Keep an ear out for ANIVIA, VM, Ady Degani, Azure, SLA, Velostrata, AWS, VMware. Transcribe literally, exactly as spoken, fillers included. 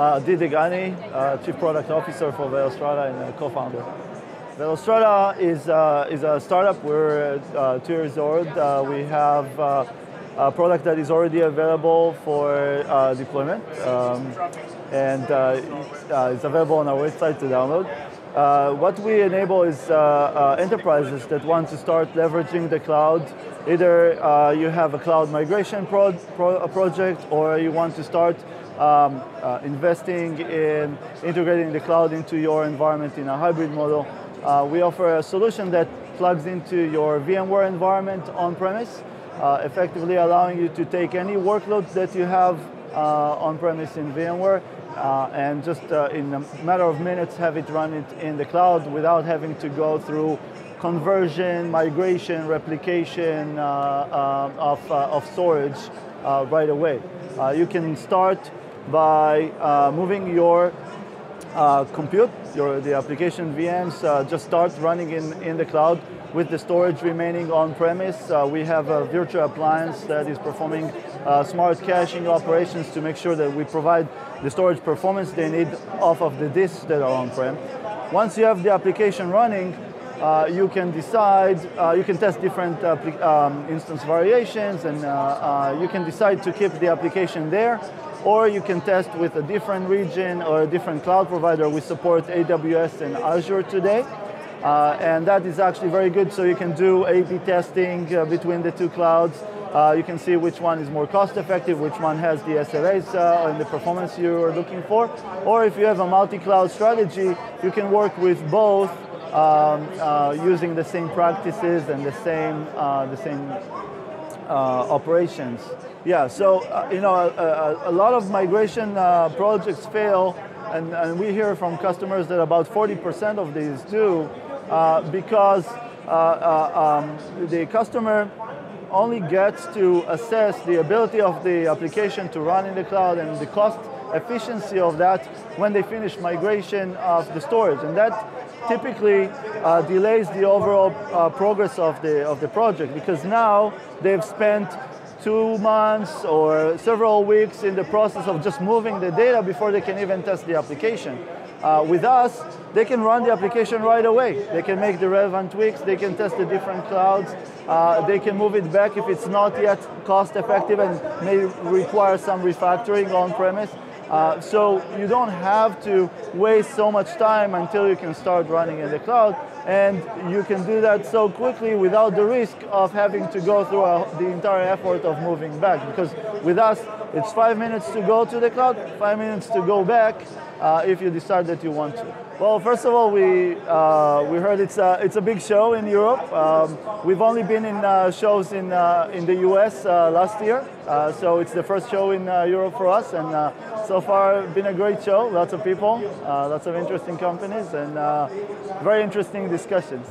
Uh, Ady Degani, uh, Chief Product Officer for Velostrata and co-founder. Velostrata is, uh, is a startup. We're uh, two years old. Uh, we have uh, a product that is already available for uh, deployment. Um, and uh, uh, it's available on our website to download. Uh, what we enable is uh, uh, enterprises that want to start leveraging the cloud. Either uh, you have a cloud migration pro pro project, or you want to start um, uh, investing in integrating the cloud into your environment in a hybrid model. Uh, we offer a solution that plugs into your VMware environment on-premise, uh, effectively allowing you to take any workloads that you have uh, on-premise in VMware Uh, and just uh, in a matter of minutes have it run it in the cloud without having to go through conversion, migration, replication uh, uh, of, uh, of storage uh, right away. Uh, you can start by uh, moving your uh, compute, your, the application V Ms, uh, just start running in, in the cloud with the storage remaining on-premise. Uh, we have a virtual appliance that is performing uh, smart caching operations to make sure that we provide the storage performance they need off of the disks that are on-prem. Once you have the application running, uh, you can decide, uh, you can test different um, instance variations, and uh, uh, you can decide to keep the application there, or you can test with a different region or a different cloud provider. We support A W S and Azure today. Uh, and that is actually very good, so you can do A B testing uh, between the two clouds. Uh, you can see which one is more cost effective, which one has the S L As uh, and the performance you are looking for. Or if you have a multi-cloud strategy, you can work with both um, uh, using the same practices and the same, uh, the same uh, operations. Yeah, so uh, you know, a, a, a lot of migration uh, projects fail, and, and we hear from customers that about forty percent of these do. Uh, because uh, uh, um, the customer only gets to assess the ability of the application to run in the cloud and the cost efficiency of that when they finish migration of the storage, and that typically uh, delays the overall uh, progress of the of the project, because now they've spent two months or several weeks in the process of just moving the data before they can even test the application. Uh, with us, they can run the application right away. They can make the relevant tweaks, they can test the different clouds, uh, they can move it back if it's not yet cost effective and may require some refactoring on-premise. Uh, so you don't have to waste so much time until you can start running in the cloud, and you can do that so quickly without the risk of having to go through a, the entire effort of moving back, because with us it's five minutes to go to the cloud, five minutes to go back uh, if you decide that you want to. Well, first of all, we, uh, we heard it's a, it's a big show in Europe. Um, we've only been in uh, shows in, uh, in the U S uh, last year, uh, so it's the first show in uh, Europe for us, and uh, so far been a great show, lots of people, uh, lots of interesting companies, and uh, very interesting discussions.